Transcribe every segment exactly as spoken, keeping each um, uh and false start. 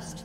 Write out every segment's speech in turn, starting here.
First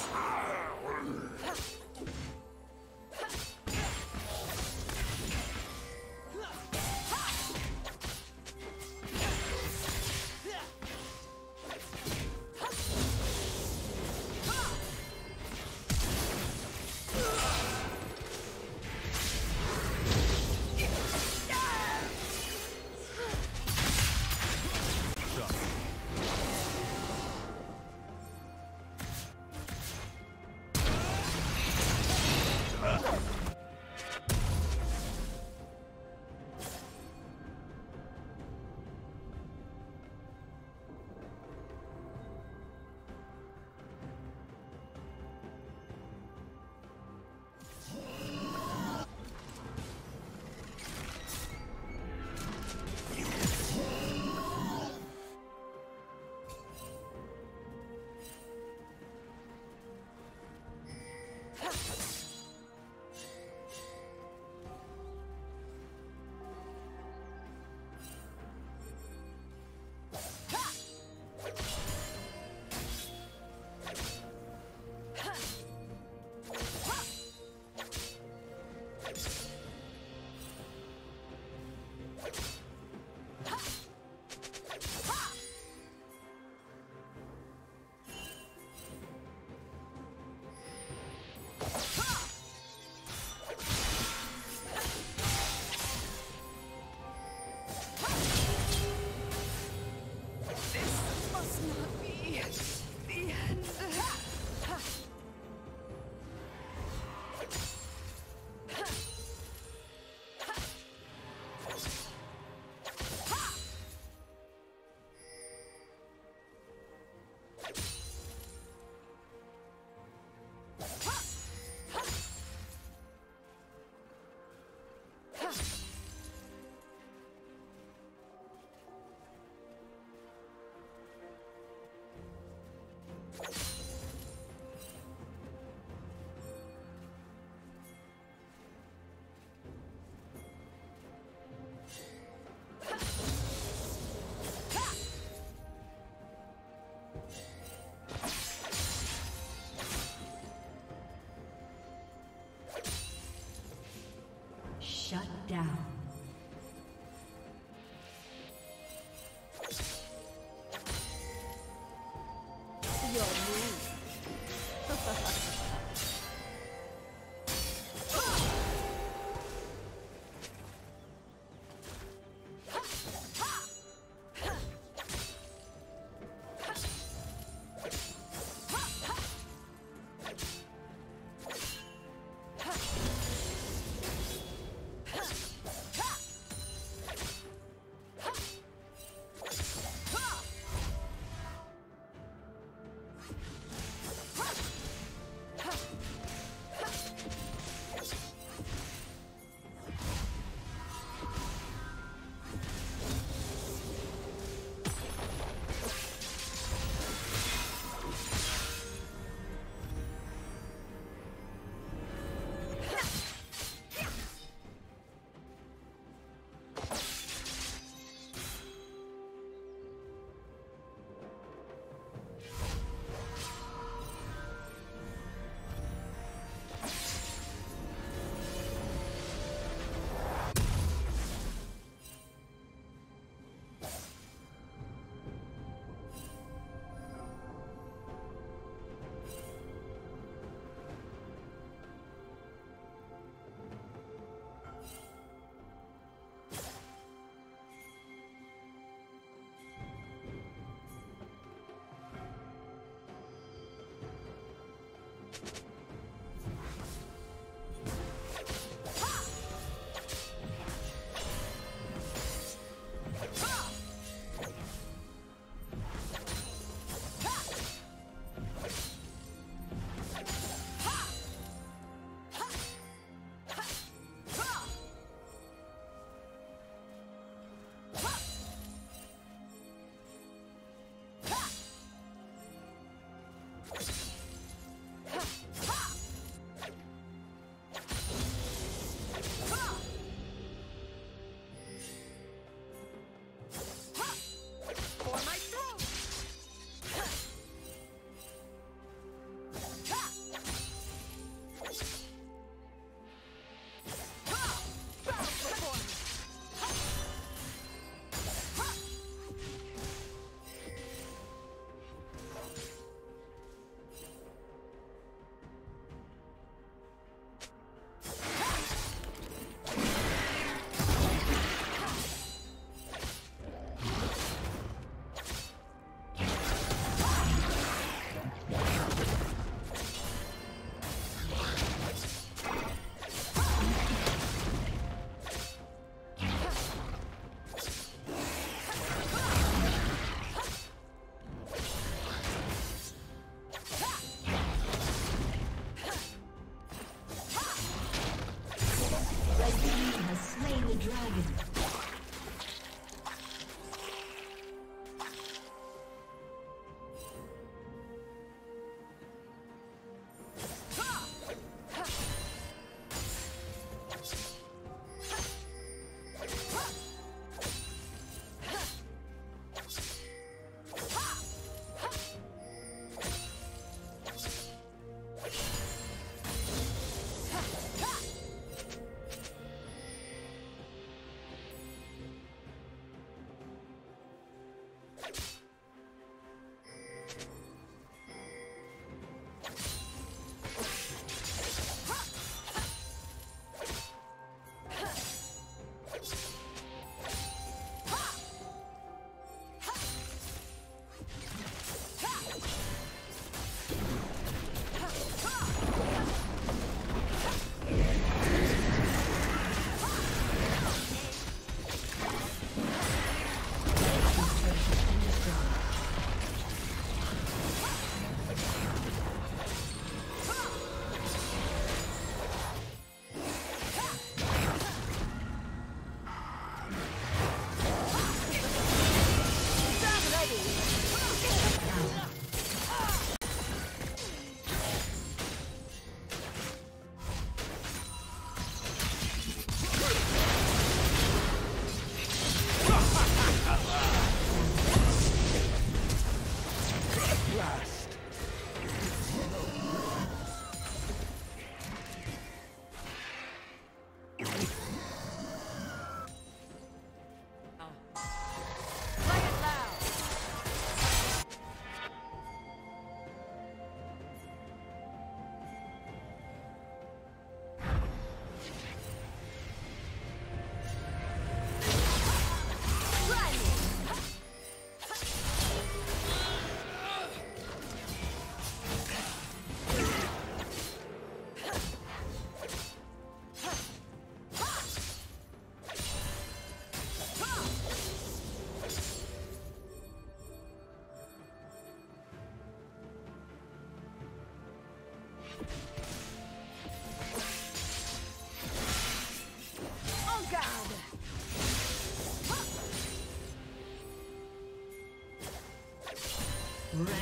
Shut down.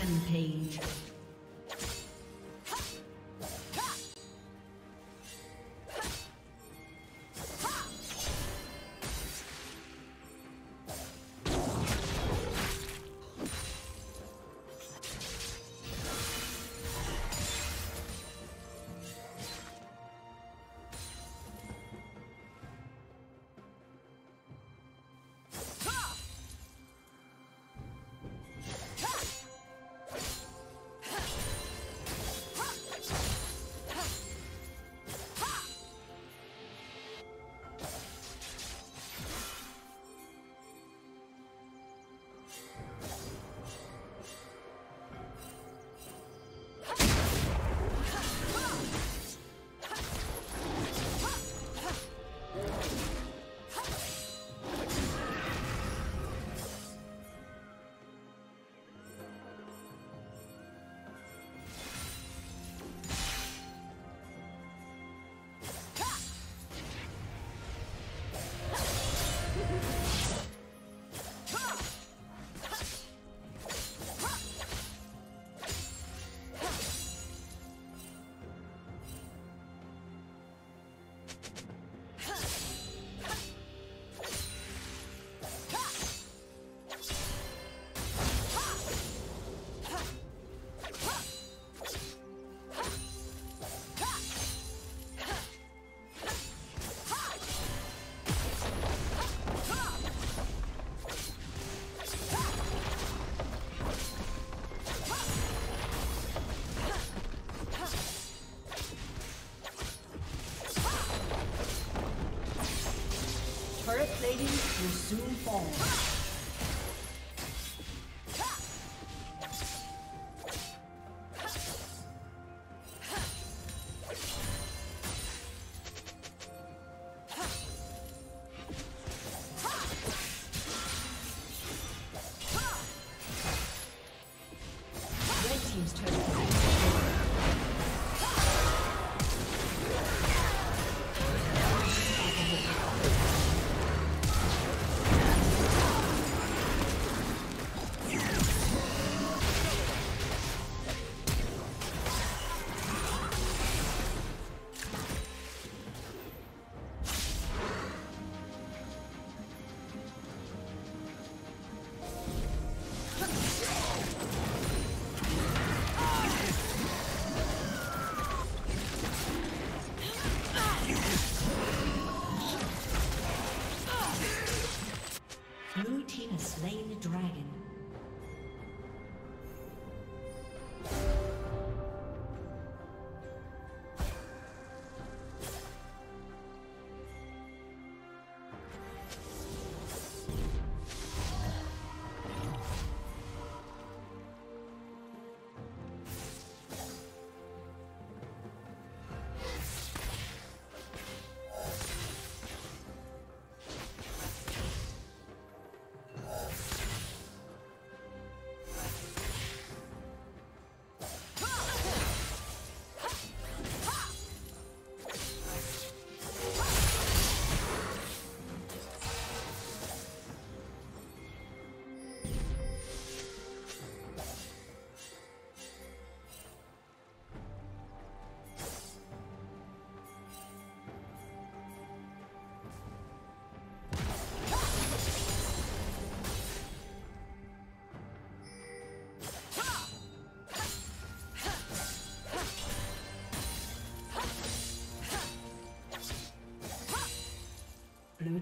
Rampage. Ladies will soon fall. Blue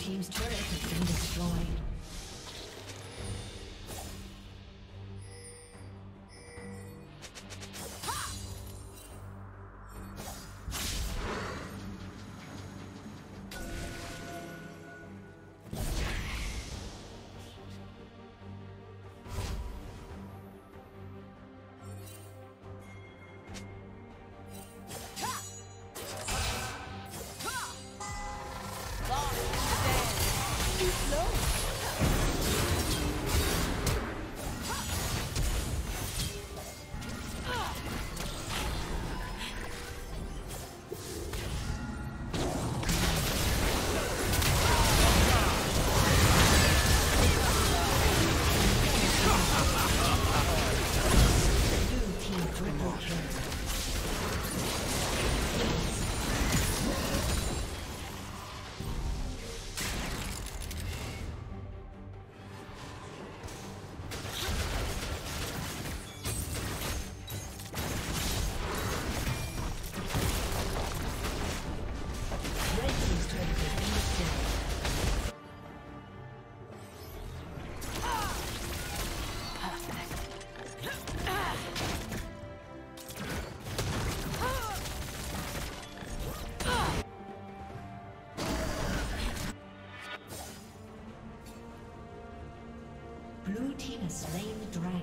Team's turret has been destroyed. Slain the dragon.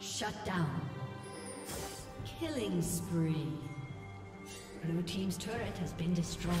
Shut down. Killing spree. Blue team's turret has been destroyed.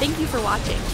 Thank you for watching.